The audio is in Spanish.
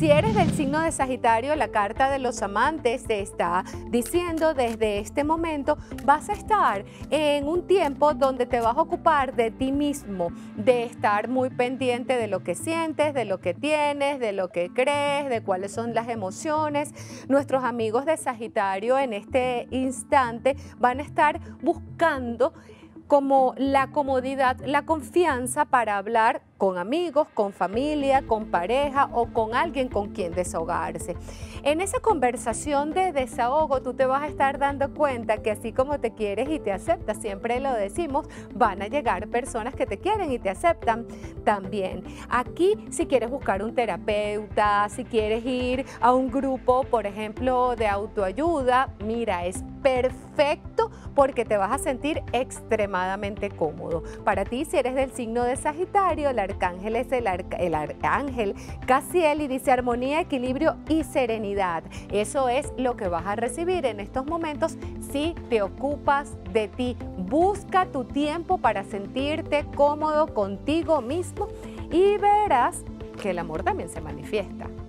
Si eres del signo de Sagitario, la carta de los amantes te está diciendo desde este momento vas a estar en un tiempo donde te vas a ocupar de ti mismo, de estar muy pendiente de lo que sientes, de lo que tienes, de lo que crees, de cuáles son las emociones. Nuestros amigos de Sagitario en este instante van a estar buscando como la comodidad, la confianza para hablar con amigos, con familia, con pareja o con alguien con quien desahogarse. En esa conversación de desahogo tú te vas a estar dando cuenta que así como te quieres y te aceptas, siempre lo decimos, van a llegar personas que te quieren y te aceptan también. Aquí si quieres buscar un terapeuta, si quieres ir a un grupo, por ejemplo, de autoayuda, mira, es perfecto porque te vas a sentir extremadamente cómodo. Para ti, si eres del signo de Sagitario, el arcángel es el arcángel Cassiel y dice armonía, equilibrio y serenidad. Eso es lo que vas a recibir en estos momentos si te ocupas de ti. Busca tu tiempo para sentirte cómodo contigo mismo y verás que el amor también se manifiesta.